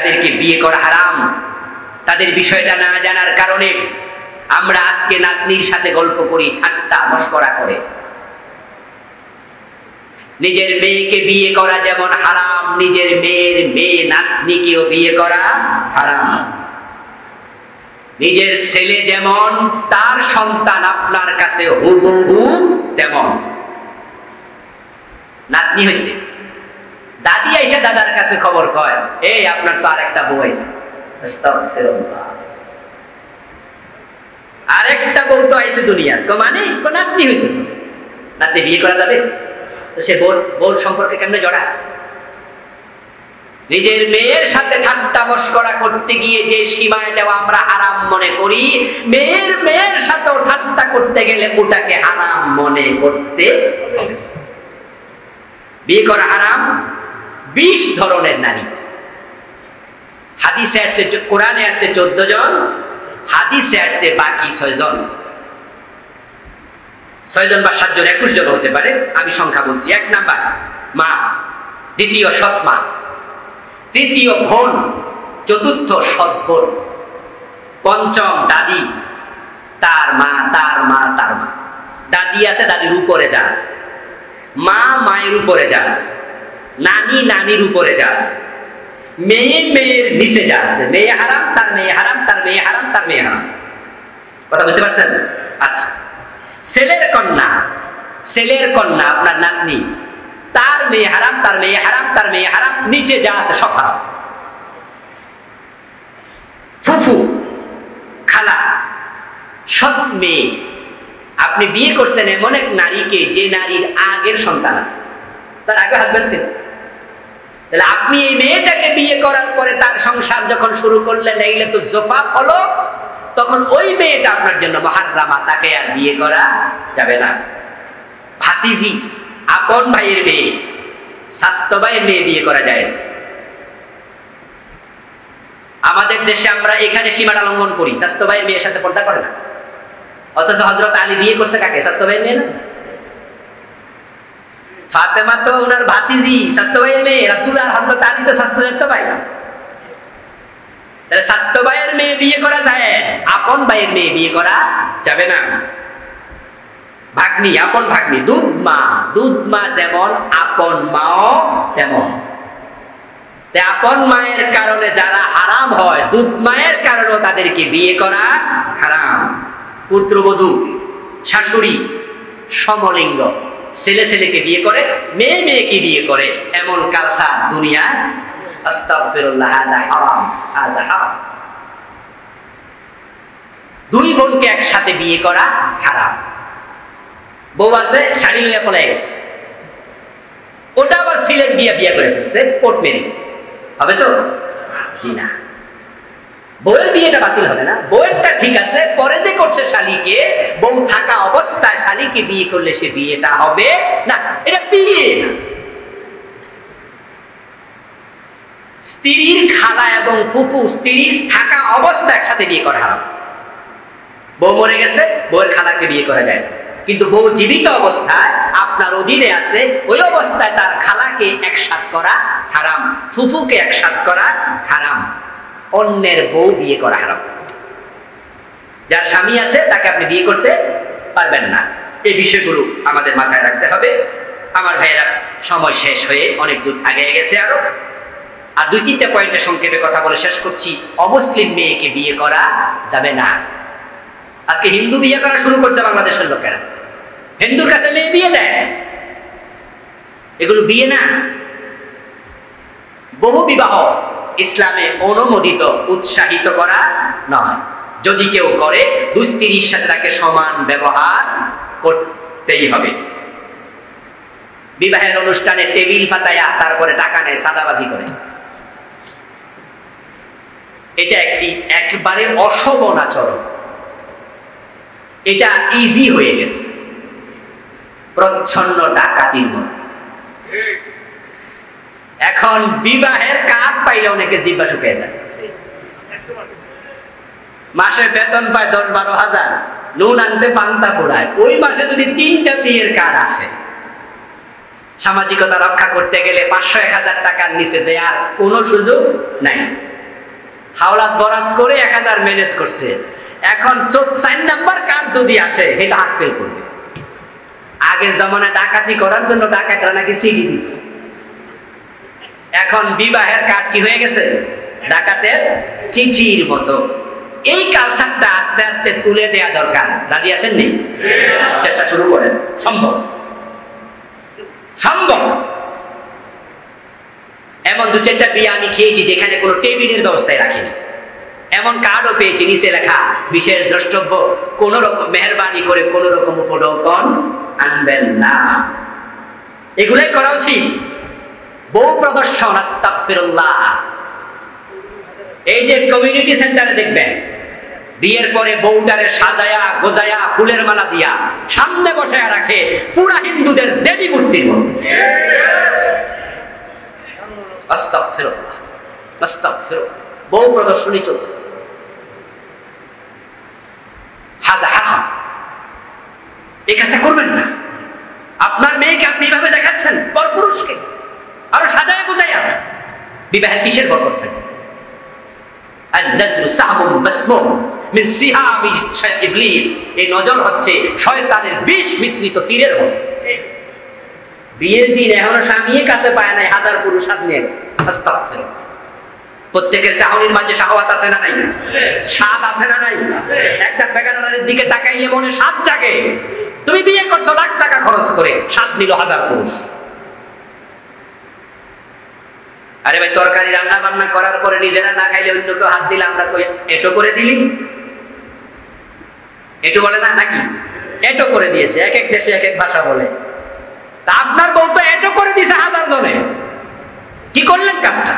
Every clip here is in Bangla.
যাদেরকে বিয়ে করা হারাম তাদের বিষয়টা না জানার কারণে আমরা আজকে নাতনির সাথে গল্প করি, ঠাট্টা মশকরা করে। নিজের মেয়েকে বিয়ে করা যেমন হারাম, নিজের মেয়ের মেয়ে নাতনিকেও বিয়ে করা হারাম। নিজের ছেলে যেমন তার সন্তান আপনার কাছে হুবহু তেমন। নাতনি হয়েছে, দাদি এসে দাদার কাছে খবর কয়, এই আপনার তো আর একটা বউ আইছে। আস্তাগফিরুল্লাহ, আরেকটা বউ তো আইছে দুনিয়াত। কো মানে কোন নাতনি হইছে, নাতনি বিয়ে করা যাবে তো? সে বউর সম্পর্কে কেমনে জড়া? নিজের মেয়ের সাথে ঠাট্টা মশকরা করতে গিয়ে যে সীমায় দেওয়া আমরা হারাম মনে করি, মেয়ের সাথেও ঠাট্টা করতে গেলে ওটাকে হারাম মনে করতে হবে। বিয়ে করা হারাম ২০ ধরনের নারী। হাদিসে আসছে, কোরআনে আসছে ১৪ জন, হাদিসে আসছে বাকি ৬ জন, ৬ জন বা ৭ জন, ২১ জন হতে পারে, আমি সংখ্যা বলছি। ১ নাম্বার মা, দ্বিতীয় সৎ মা, তৃতীয় বোন, চতুর্থ সৎ বোন, পঞ্চম দাদি, তার মা, তার মা, তার মা। দাদি আছে, দাদির উপরে যাস, মা মায়ের উপরে যাস, নানি নানির উপরে যাস, মেয়ে মেয়ের নিচে যাস। মেয়ে হারাম, তার মেয়ে হারাম, তার মেয়ে হারাম, তার মেয়ে হারাম। কথা বুঝতে পারছেন? আচ্ছা, ছেলের কন্যা আপনার নাতনি, তার মেয়ে হারাম, তার মেয়ে হারাম, তার মেয়ে হারাম, নিচে যা আছে সব হারাম। ফুফু, খালা, সৎ মেয়ে। আপনি বিয়ে করছেন এমন এক নারীকে যে নারীর আগের সন্তান আছে, তার আগে হাজব্যান্ড ছিল। তাহলে আপনি এই মেয়েটাকে বিয়ে করার পরে তার সংসার যখন শুরু করলেন, এইলে তো জোফা হলো, তখন ওই মেয়েটা আপনার জন্য মহারামা, তাকে আর বিয়ে করা যাবে না। ভাতিজি, আপন ভাইয়ের মেয়ে, স্বাস্থ্য ভাইয়ের মেয়ে বিয়ে করা যায়। আমাদের দেশে আমরা এখানে সীমাটা লঙ্ঘন করি, স্বাস্থ্য ভাইয়ের মেয়ের সাথে পর্দা করে না। অথচ হযরত আলী বিয়ে করছে কাকে? স্বাস্থ্য ভাইয়ের মেয়ে না। ফাতেমা তো ওনার ভাতিজি, স্বাস্থ্য ভাইয়ের মেয়ে। রাসূল আর হযরত আলী তো স্বাস্থ্য ভাই না। তাহলে স্বাস্থ্য ভাইয়ের মেয়ে বিয়ে করা যায়, আপন ভাইয়ের মেয়ে বিয়ে করা যাবে না। ভাগ্নি, আপন ভাগ্নি, দুধ মা যেমন আপন মাও তেমন। আপন মায়ের কারণে যারা হারাম হয়, দুধ মায়ের কারণেও তাদেরকে বিয়ে করা হারাম। পুত্রবধূ, শাশুড়ি, সমলিঙ্গ, ছেলে ছেলেকে বিয়ে করে, মেয়ে মেয়েকে বিয়ে করে, এমন কালচার দুনিয়া। আস্তাগফিরুল্লাহ, আদা হারাম, আদা হারাম। দুই বোনকে একসাথে বিয়ে করা হারাম। বউ আছে, শাড়ি লইয়া পলাই গেছে, ওটা আবার সিলেট গিয়া বিয়ে করে ফেলছে, কোর্ট ম্যারেজ হবে তো? জি না, বউয়ের বিয়েটা বাতিল হবে না, বউয়েরটা ঠিক আছে। পরে যে করছে শালিকে, বউ থাকা অবস্থায় শালিকে বিয়ে করলে সে বিয়েটা হবে না, এটা বিয়ে না। স্ত্রীর খালা এবং ফুফু, স্ত্রী থাকা অবস্থায় একসাথে বিয়ে করা হারাম। বউ মরে গেছে, বউয়ের খালাকে বিয়ে করা যায়, কিন্তু বউ জীবিত অবস্থায় আপনার অধীনে আছে, ওই অবস্থায় তার খালাকে একসাথ করা হারাম, ফুফুকে একসাথ করা হারাম, অন্যের বউ বিয়ে করা হারাম। যার স্বামী আছে তাকে আপনি বিয়ে করতে পারবেন না। এই বিষয়গুলো আমাদের মাথায় রাখতে হবে। আমার ভাইয়েরা, সময় শেষ হয়ে অনেক দূর আগে গেছে। আর ২-৩টা পয়েন্টে সংক্ষেপে কথা বলে শেষ করছি। অমুসলিম মেয়েকে বিয়ে করা যাবে না। আজকে হিন্দু বিয়ে করা শুরু করছে বাংলাদেশের লোকেরা, হিন্দুর কাছে মেয়ে বিয়ে দেয়। এগুলো বিয়ে না। বহু বিবাহ ইসলামে অনুমোদিত, উৎসাহিত করা নয়। যদি কেউ করে, দুস্ত্রীর সাথে তাকে সমান ব্যবহার করতেই হবে। বিবাহের অনুষ্ঠানে টেবিল ফাতায়া, তারপরে টাকা নেয়, সাদাবাজি করে, এটা একটি একবারে অশোভন আচরণ। এটা ইজি হয়ে গেছে, প্রচ্ছন্ন ডাকাতির মতো। এখন বিবাহের কার্ড পাইলে অনেকে জিহ্বা শুকিয়ে যায়। মাসে বেতন পায় 10-12 হাজার, নুন আনতে পান্তা পোড়ায়। ওই মাসে যদি 3টা বিয়ের কার্ড আসে, সামাজিকতা রক্ষা করতে গেলে 500-1000 টাকার নিচে দেয়ার কোনো সুযোগ নাই। হাওলাত বরাত করে 1000 ম্যানেজ করছে, এখন 4 নাম্বার কার যদি আসে এটা আক্কেল করবে। আগের জামানায় ডাকাতি করার জন্য ডাকাতরা নাকি সিটি দিত, এখন বিবাহের কাট কি হয়ে গেছে ডাকাতের চিঠির মতো। এই কালচারটা আস্তে আস্তে তুলে দেয়া দরকার, রাজি আছেন নি? চেষ্টা শুরু করেন, সম্ভব সম্ভব। এমন 2-4টা বিয়ে আমি খেয়েছি যেখানে কোনো টেবিলের ব্যবস্থায় রাখিনি, এমন কার্ডও পেয়েছি নিচে লেখা বিশেষ দ্রষ্টব্য, কোন রকম মেহরবানি করে কোন রকম উপঢৌকন আনবেন না। এগুলাই করা উচিত, বহু প্রদর্শন। আস্তাগফিরুল্লাহ। এই যে কমিউনিটি সেন্টারে দেখবেন বিয়ের পরে বউটারে সাজায়া গোজায়া ফুলের মালা দিয়া সামনে বসায়া রাখে পুরা হিন্দুদের দেবী মূর্তির মতো। আস্তাগফিরুল্লাহ, আস্তাগফিরুল্লাহ। বহু প্রদর্শনী চলছে, হারাম। এই কাজটা করবেন না। আপনার মেয়েকে আপনি এইভাবে দেখাচ্ছেন, পরপুরুষকে আরো সাজায়া গোজায়া। বিবাহের কিসের বরকত থাকে? প্রত্যেকের চাহনির মাঝে শাহওয়াত আছে না নাই? স্বাদ আছে না নাই? একটা বেগানার দিকে তাকাইলে মনে স্বাদ জাগে। তুমি বিয়ে করছো লাখ টাকা খরচ করে, স্বাদ নিল হাজার পুরুষ। আরে ভাই, তরকারি রান্না বান্না করার পরে নিজেরা না খাইলে অন্য কেউ হাত দিলে আমরা কই এটো করে দিলি, এটো বলে না নাকি? এটো করে দিয়েছে, এক এক দেশে এক এক ভাষা বলে। তা আপনার বউ তো এটো করে দিছে হাজার জনে, কি করলেন কাজটা?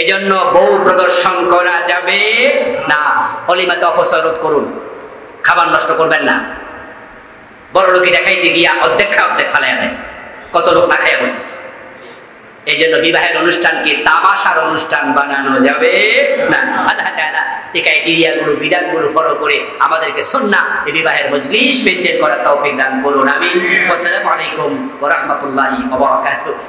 এজন্য বউ প্রদর্শন করা যাবে না। অলিমাতে অপচয় রোধ করুন, খাবার নষ্ট করবেন না। বড় লোকে দেখাইতে গিয়া অর্ধেক খায় অর্ধেক ফালাইয়া দেয়, কত লোক না খাইয়া বলতেছে। এই জন্য বিবাহের অনুষ্ঠানকে তামাশার অনুষ্ঠান বানানো যাবে না। আল্লাহ তাআলা এই ক্রাইটেরিয়াগুলো, বিধানগুলো ফলো করে আমাদেরকে সুন্নাহ এই বিবাহের মজলিস মেনটেন করার তৌফিক দান করুন। আমিন। আসসালামু আলাইকুম ওয়া রাহমাতুল্লাহি ওয়া বারাকাতুহু।